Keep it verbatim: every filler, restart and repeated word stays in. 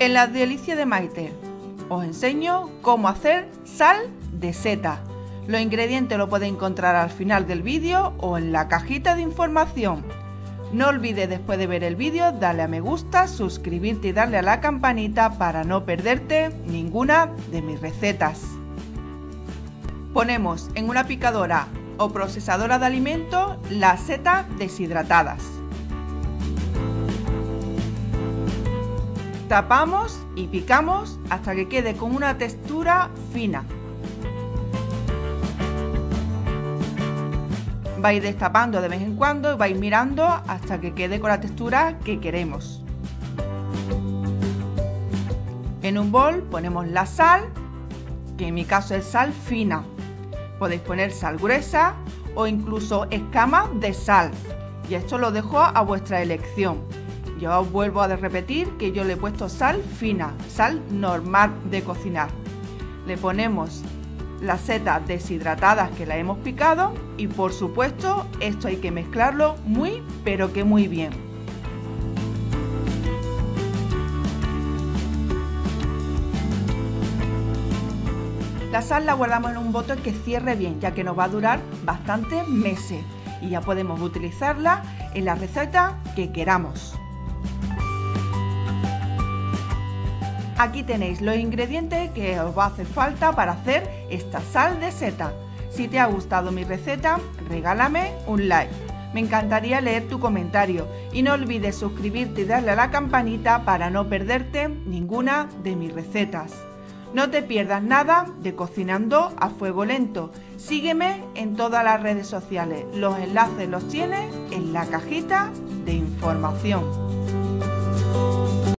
En la Delicia de Maite os enseño cómo hacer sal de seta. Los ingredientes los podéis encontrar al final del vídeo o en la cajita de información. No olvides, después de ver el vídeo, darle a me gusta, suscribirte y darle a la campanita para no perderte ninguna de mis recetas. Ponemos en una picadora o procesadora de alimentos las setas deshidratadas. Tapamos y picamos hasta que quede con una textura fina. Vais destapando de vez en cuando y vais mirando hasta que quede con la textura que queremos. En un bol ponemos la sal, que en mi caso es sal fina. Podéis poner sal gruesa o incluso escamas de sal. Y esto lo dejo a vuestra elección. Yo os vuelvo a repetir que yo le he puesto sal fina, sal normal de cocinar. Le ponemos las setas deshidratadas que la hemos picado y, por supuesto, esto hay que mezclarlo muy pero que muy bien. La sal la guardamos en un bote que cierre bien, ya que nos va a durar bastantes meses y ya podemos utilizarla en la receta que queramos. Aquí tenéis los ingredientes que os va a hacer falta para hacer esta sal de seta. Si te ha gustado mi receta, regálame un like. Me encantaría leer tu comentario y no olvides suscribirte y darle a la campanita para no perderte ninguna de mis recetas. No te pierdas nada de Cocinando a Fuego Lento. Sígueme en todas las redes sociales. Los enlaces los tienes en la cajita de información.